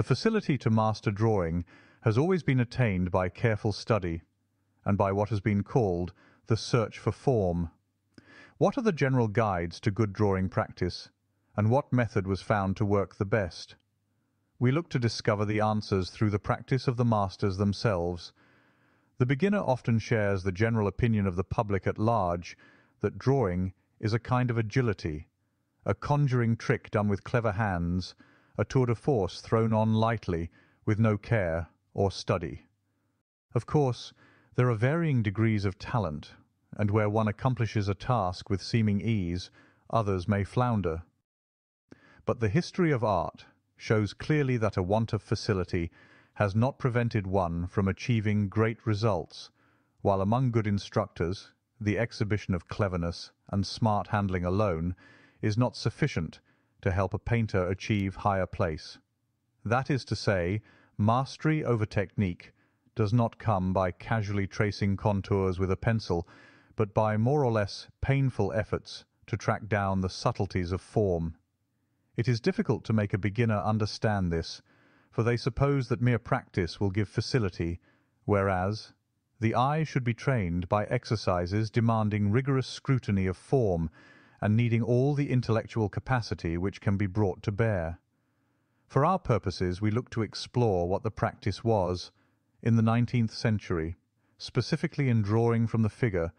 The facility to master drawing has always been attained by careful study, and by what has been called the search for form. What are the general guides to good drawing practice, and what method was found to work the best? We look to discover the answers through the practice of the masters themselves. The beginner often shares the general opinion of the public at large that drawing is a kind of agility, a conjuring trick done with clever hands, a tour de force thrown on lightly with no care or study. Of course, there are varying degrees of talent, and where one accomplishes a task with seeming ease, others may flounder. But the history of art shows clearly that a want of facility has not prevented one from achieving great results, while among good instructors the exhibition of cleverness and smart handling alone is not sufficient to help a painter achieve higher place. That is to say, mastery over technique does not come by casually tracing contours with a pencil, but by more or less painful efforts to track down the subtleties of form. It is difficult to make a beginner understand this, for they suppose that mere practice will give facility, whereas the eye should be trained by exercises demanding rigorous scrutiny of form and needing all the intellectual capacity which can be brought to bear. For our purposes we look to explore what the practice was in the 19th century, specifically in drawing from the figure,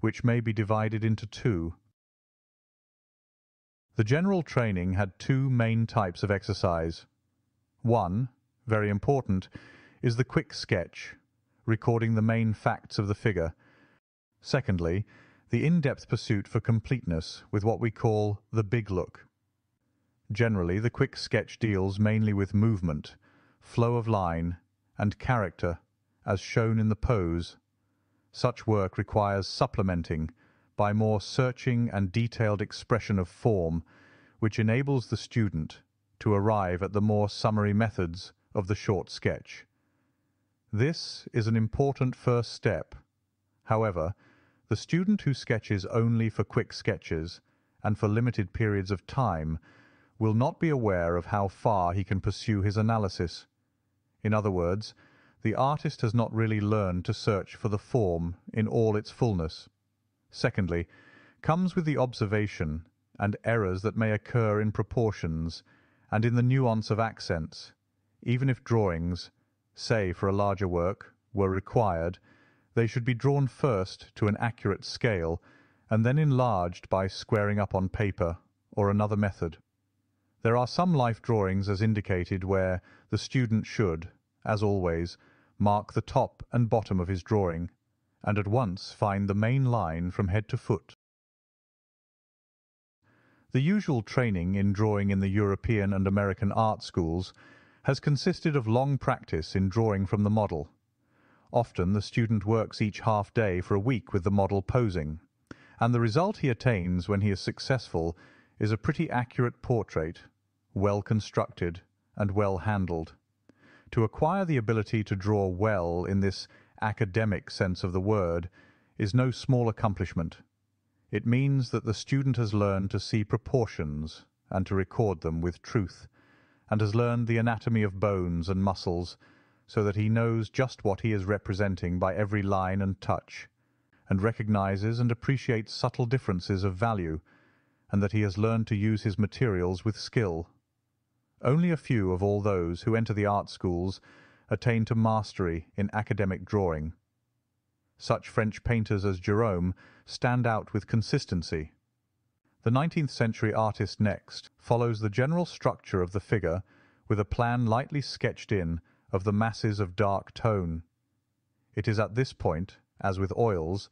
which may be divided into two. The general training had two main types of exercise. One, very important, is the quick sketch, recording the main facts of the figure. Secondly, the in-depth pursuit for completeness with what we call the big look. Generally, the quick sketch deals mainly with movement, flow of line, and character, as shown in the pose. Such work requires supplementing by more searching and detailed expression of form, which enables the student to arrive at the more summary methods of the short sketch. This is an important first step. However, the student who sketches only for quick sketches and for limited periods of time will not be aware of how far he can pursue his analysis. In other words, the artist has not really learned to search for the form in all its fullness. Secondly, comes with the observation and errors that may occur in proportions and in the nuance of accents, even if drawings, say for a larger work, were required. They should be drawn first to an accurate scale and then enlarged by squaring up on paper or another method. There are some life drawings as indicated where the student should, as always, mark the top and bottom of his drawing and at once find the main line from head to foot. The usual training in drawing in the European and American art schools has consisted of long practice in drawing from the model. Often the student works each half-day for a week with the model posing, and the result he attains when he is successful is a pretty accurate portrait, well constructed and well handled. To acquire the ability to draw well in this academic sense of the word is no small accomplishment. It means that the student has learned to see proportions and to record them with truth, and has learned the anatomy of bones and muscles, so that he knows just what he is representing by every line and touch, and recognizes and appreciates subtle differences of value, and that he has learned to use his materials with skill. Only a few of all those who enter the art schools attain to mastery in academic drawing. Such French painters as Jerome stand out with consistency. The 19th century artist next follows the general structure of the figure with a plan lightly sketched in of the masses of dark tone. It is at this point, as with oils,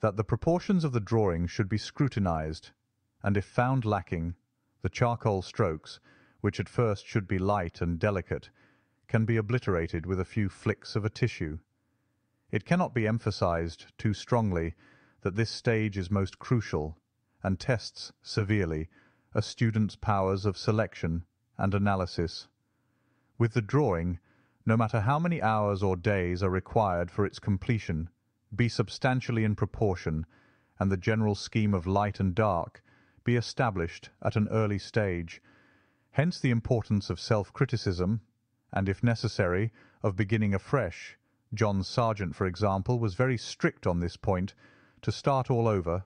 that the proportions of the drawing should be scrutinized, and if found lacking, the charcoal strokes, which at first should be light and delicate, can be obliterated with a few flicks of a tissue. It cannot be emphasized too strongly that this stage is most crucial and tests severely a student's powers of selection and analysis. With the drawing, no matter how many hours or days are required for its completion, be substantially in proportion, and the general scheme of light and dark be established at an early stage. Hence the importance of self-criticism and, if necessary, of beginning afresh. John Sargent, for example, was very strict on this point, to start all over.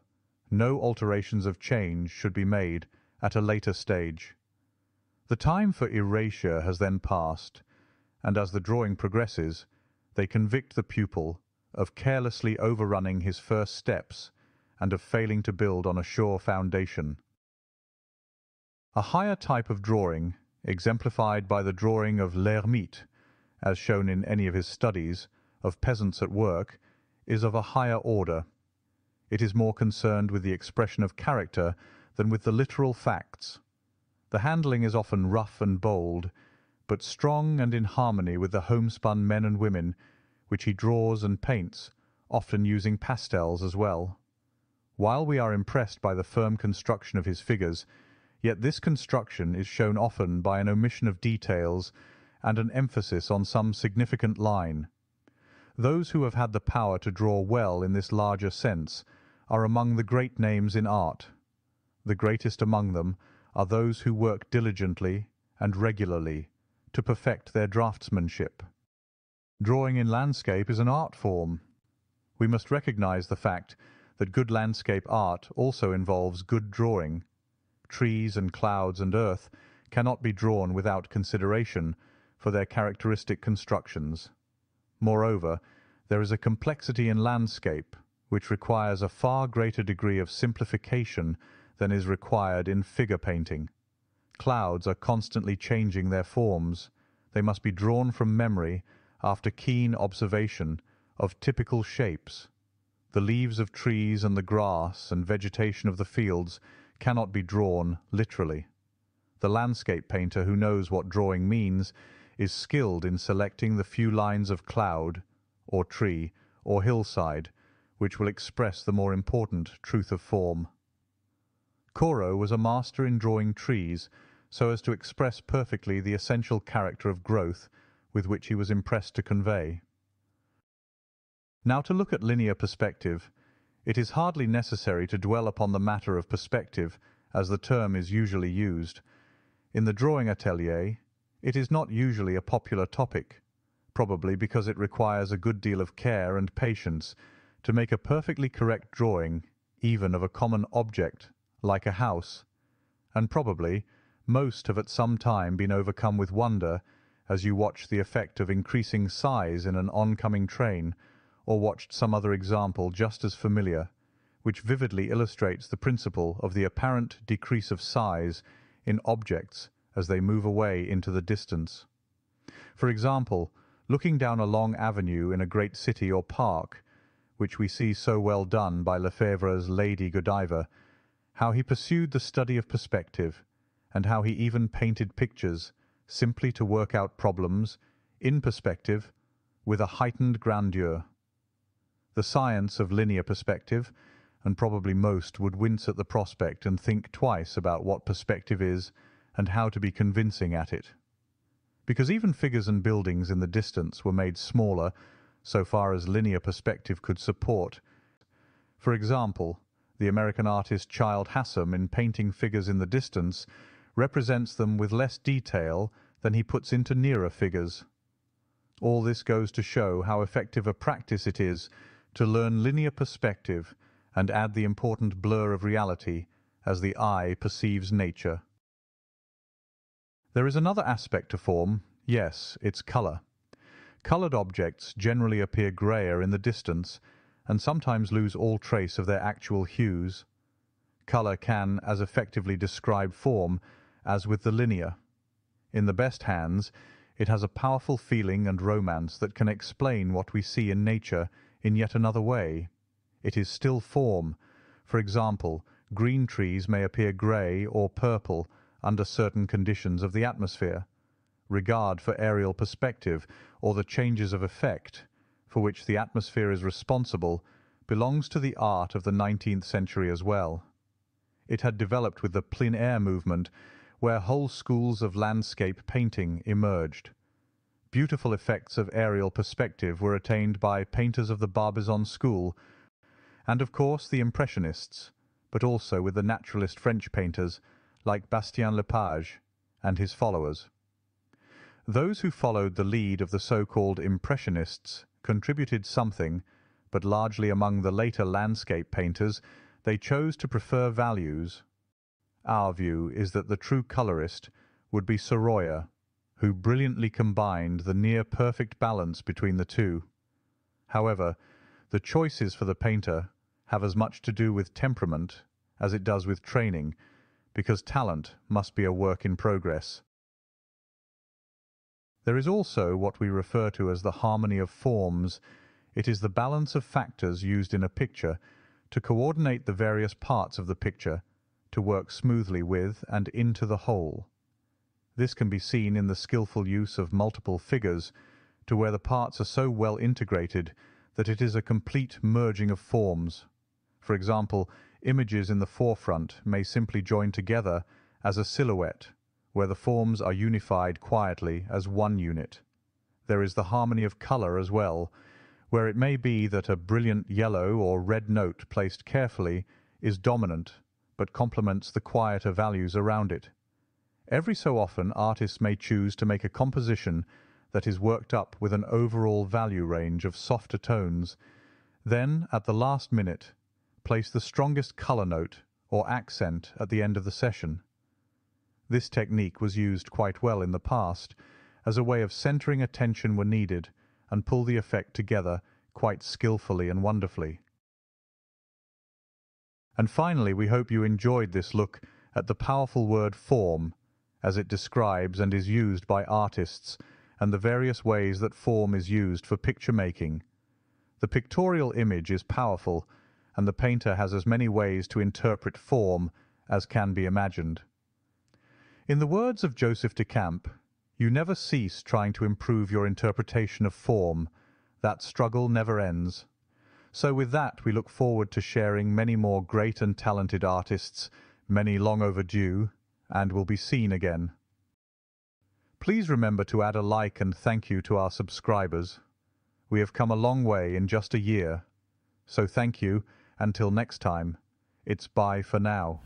No alterations of change should be made at a later stage. The time for erasure has then passed, and as the drawing progresses, they convict the pupil of carelessly overrunning his first steps and of failing to build on a sure foundation. A higher type of drawing, exemplified by the drawing of Lhermitte, as shown in any of his studies, of peasants at work, is of a higher order. It is more concerned with the expression of character than with the literal facts. The handling is often rough and bold, but strong and in harmony with the homespun men and women, which he draws and paints, often using pastels as well. While we are impressed by the firm construction of his figures, yet this construction is shown often by an omission of details and an emphasis on some significant line. Those who have had the power to draw well in this larger sense are among the great names in art. The greatest among them are those who work diligently and regularly to perfect their draftsmanship. Drawing in landscape is an art form. We must recognize the fact that good landscape art also involves good drawing. Trees and clouds and earth cannot be drawn without consideration for their characteristic constructions. Moreover, there is a complexity in landscape which requires a far greater degree of simplification than is required in figure painting. Clouds are constantly changing their forms. They must be drawn from memory after keen observation of typical shapes. The leaves of trees and the grass and vegetation of the fields cannot be drawn literally. The landscape painter who knows what drawing means is skilled in selecting the few lines of cloud or tree or hillside which will express the more important truth of form. Corot was a master in drawing trees so as to express perfectly the essential character of growth with which he was impressed to convey. Now, to look at linear perspective, it is hardly necessary to dwell upon the matter of perspective, as the term is usually used. In the drawing atelier, it is not usually a popular topic, probably because it requires a good deal of care and patience to make a perfectly correct drawing even of a common object like a house, and probably most have at some time been overcome with wonder as you watched the effect of increasing size in an oncoming train, or watched some other example just as familiar, which vividly illustrates the principle of the apparent decrease of size in objects as they move away into the distance. For example, looking down a long avenue in a great city or park, which we see so well done by Lefebvre's Lady Godiva, how he pursued the study of perspective, and how he even painted pictures simply to work out problems in perspective with a heightened grandeur. The science of linear perspective, and probably most would wince at the prospect and think twice about what perspective is and how to be convincing at it. Because even figures and buildings in the distance were made smaller so far as linear perspective could support. For example, the American artist Childe Hassam, in painting figures in the distance, represents them with less detail than he puts into nearer figures. All this goes to show how effective a practice it is to learn linear perspective and add the important blur of reality as the eye perceives nature. There is another aspect to form, yes, its colour. Coloured objects generally appear greyer in the distance and sometimes lose all trace of their actual hues. Colour can as effectively describe form as with the linear. In the best hands, it has a powerful feeling and romance that can explain what we see in nature in yet another way. It is still form. For example, green trees may appear grey or purple under certain conditions of the atmosphere. Regard for aerial perspective, or the changes of effect, for which the atmosphere is responsible, belongs to the art of the 19th century as well. It had developed with the plein air movement, where whole schools of landscape painting emerged. Beautiful effects of aerial perspective were attained by painters of the Barbizon school, and of course the Impressionists, but also with the naturalist French painters, like Bastien Lepage and his followers. Those who followed the lead of the so-called Impressionists contributed something, but largely among the later landscape painters they chose to prefer values. Our view is that the true colourist would be Sorolla, who brilliantly combined the near-perfect balance between the two. However, the choices for the painter have as much to do with temperament as it does with training, because talent must be a work in progress. There is also what we refer to as the harmony of forms. It is the balance of factors used in a picture to coordinate the various parts of the picture to work smoothly with and into the whole. This can be seen in the skilful use of multiple figures, to where the parts are so well integrated that it is a complete merging of forms. For example, images in the forefront may simply join together as a silhouette, where the forms are unified quietly as one unit. There is the harmony of colour as well, where it may be that a brilliant yellow or red note placed carefully is dominant, but complements the quieter values around it. Every so often artists may choose to make a composition that is worked up with an overall value range of softer tones, then at the last minute place the strongest colour note or accent at the end of the session. This technique was used quite well in the past as a way of centering attention when needed and pull the effect together quite skillfully and wonderfully. And finally, we hope you enjoyed this look at the powerful word form, as it describes and is used by artists, and the various ways that form is used for picture-making. The pictorial image is powerful, and the painter has as many ways to interpret form as can be imagined. In the words of Joseph de Camp, you never cease trying to improve your interpretation of form. That struggle never ends. So with that, we look forward to sharing many more great and talented artists, many long overdue, and will be seen again. Please remember to add a like and thank you to our subscribers. We have come a long way in just a year. So thank you. Until next time, it's bye for now.